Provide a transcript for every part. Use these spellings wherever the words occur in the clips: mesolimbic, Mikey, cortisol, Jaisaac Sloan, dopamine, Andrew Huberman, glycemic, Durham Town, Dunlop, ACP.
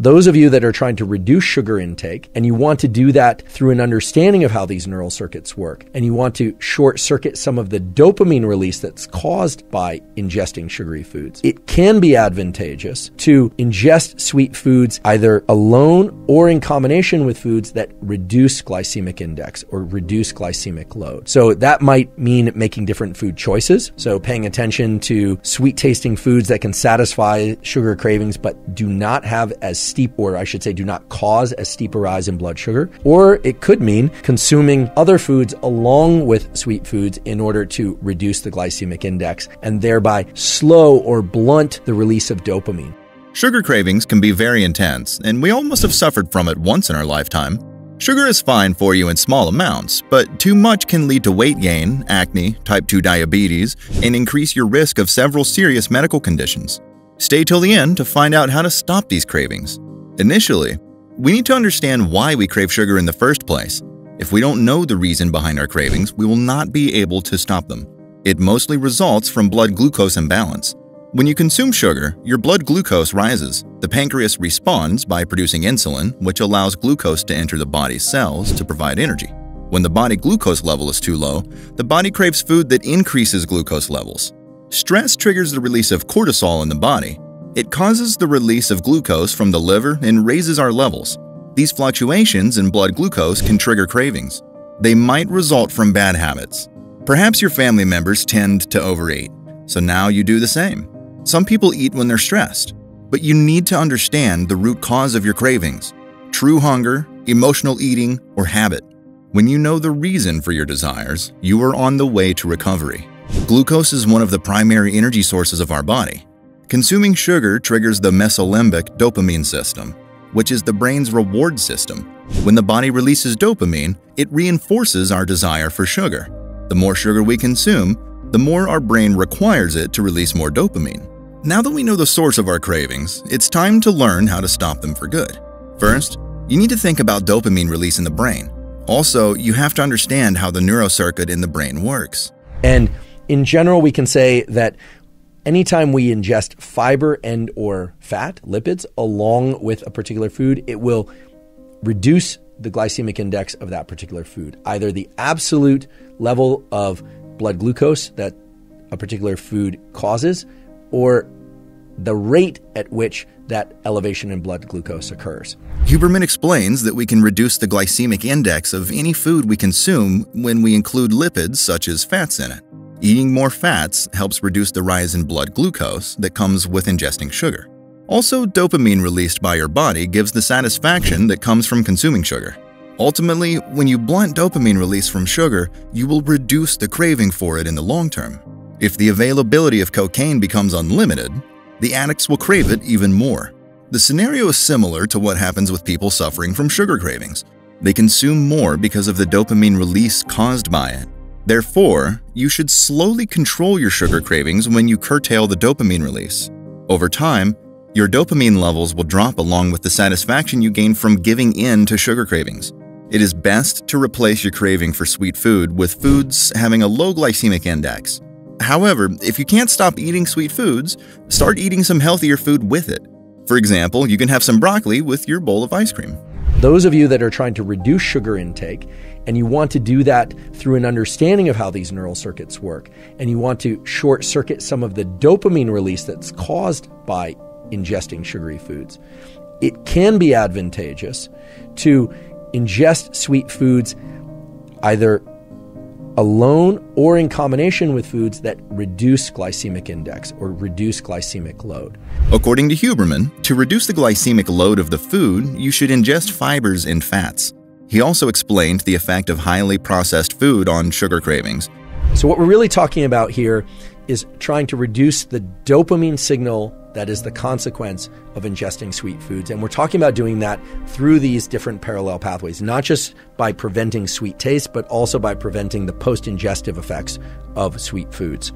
Those of you that are trying to reduce sugar intake, and you want to do that through an understanding of how these neural circuits work, and you want to short circuit some of the dopamine release that's caused by ingesting sugary foods, it can be advantageous to ingest sweet foods either alone or in combination with foods that reduce glycemic index or reduce glycemic load. So that might mean making different food choices. So paying attention to sweet tasting foods that can satisfy sugar cravings, but do not have as steep, or I should say, do not cause a steeper rise in blood sugar. Or it could mean consuming other foods along with sweet foods in order to reduce the glycemic index and thereby slow or blunt the release of dopamine. Sugar cravings can be very intense, and we all must have suffered from it once in our lifetime. Sugar is fine for you in small amounts, but too much can lead to weight gain, acne, type 2 diabetes, and increase your risk of several serious medical conditions. Stay till the end to find out how to stop these cravings. Initially, we need to understand why we crave sugar in the first place. If we don't know the reason behind our cravings, we will not be able to stop them. It mostly results from blood glucose imbalance. When you consume sugar, your blood glucose rises. The pancreas responds by producing insulin, which allows glucose to enter the body's cells to provide energy. When the body glucose level is too low, the body craves food that increases glucose levels. Stress triggers the release of cortisol in the body. It causes the release of glucose from the liver and raises our levels. These fluctuations in blood glucose can trigger cravings. They might result from bad habits. Perhaps your family members tend to overeat, so now you do the same. Some people eat when they're stressed, but you need to understand the root cause of your cravings: true hunger, emotional eating, or habit. When you know the reason for your desires, you are on the way to recovery. Glucose is one of the primary energy sources of our body. Consuming sugar triggers the mesolimbic dopamine system, which is the brain's reward system. When the body releases dopamine, it reinforces our desire for sugar. The more sugar we consume, the more our brain requires it to release more dopamine. Now that we know the source of our cravings, it's time to learn how to stop them for good. First, you need to think about dopamine release in the brain. Also, you have to understand how the neurocircuit in the brain works. And in general, we can say that anytime we ingest fiber and or fat, lipids, along with a particular food, it will reduce the glycemic index of that particular food, either the absolute level of blood glucose that a particular food causes or the rate at which that elevation in blood glucose occurs. Huberman explains that we can reduce the glycemic index of any food we consume when we include lipids such as fats in it. Eating more fats helps reduce the rise in blood glucose that comes with ingesting sugar. Also, dopamine released by your body gives the satisfaction that comes from consuming sugar. Ultimately, when you blunt dopamine release from sugar, you will reduce the craving for it in the long term. If the availability of cocaine becomes unlimited, the addicts will crave it even more. The scenario is similar to what happens with people suffering from sugar cravings. They consume more because of the dopamine release caused by it. Therefore, you should slowly control your sugar cravings when you curtail the dopamine release. Over time, your dopamine levels will drop along with the satisfaction you gain from giving in to sugar cravings. It is best to replace your craving for sweet food with foods having a low glycemic index. However, if you can't stop eating sweet foods, start eating some healthier food with it. For example, you can have some broccoli with your bowl of ice cream. Those of you that are trying to reduce sugar intake, and you want to do that through an understanding of how these neural circuits work, and you want to short circuit some of the dopamine release that's caused by ingesting sugary foods, it can be advantageous to ingest sweet foods either alone or in combination with foods that reduce glycemic index or reduce glycemic load. According to Huberman, to reduce the glycemic load of the food, you should ingest fibers and fats. He also explained the effect of highly processed food on sugar cravings. So what we're really talking about here is trying to reduce the dopamine signal that is the consequence of ingesting sweet foods. And we're talking about doing that through these different parallel pathways, not just by preventing sweet taste, but also by preventing the post-ingestive effects of sweet foods.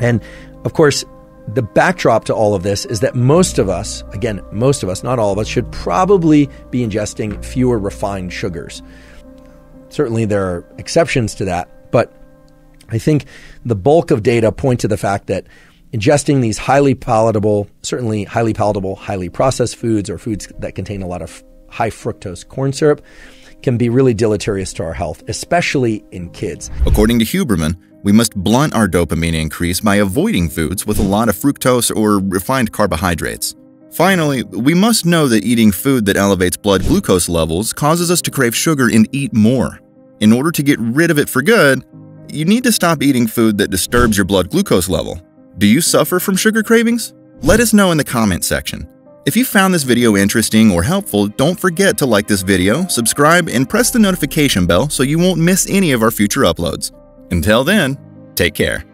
And of course, the backdrop to all of this is that most of us, again, most of us, not all of us, should probably be ingesting fewer refined sugars. Certainly there are exceptions to that, but I think the bulk of data point to the fact that ingesting these highly palatable, highly processed foods or foods that contain a lot of high fructose corn syrup can be really deleterious to our health, especially in kids. According to Huberman, we must blunt our dopamine increase by avoiding foods with a lot of fructose or refined carbohydrates. Finally, we must know that eating food that elevates blood glucose levels causes us to crave sugar and eat more. In order to get rid of it for good, you need to stop eating food that disturbs your blood glucose level. Do you suffer from sugar cravings? Let us know in the comment section. If you found this video interesting or helpful, don't forget to like this video, subscribe, and press the notification bell so you won't miss any of our future uploads. Until then, take care.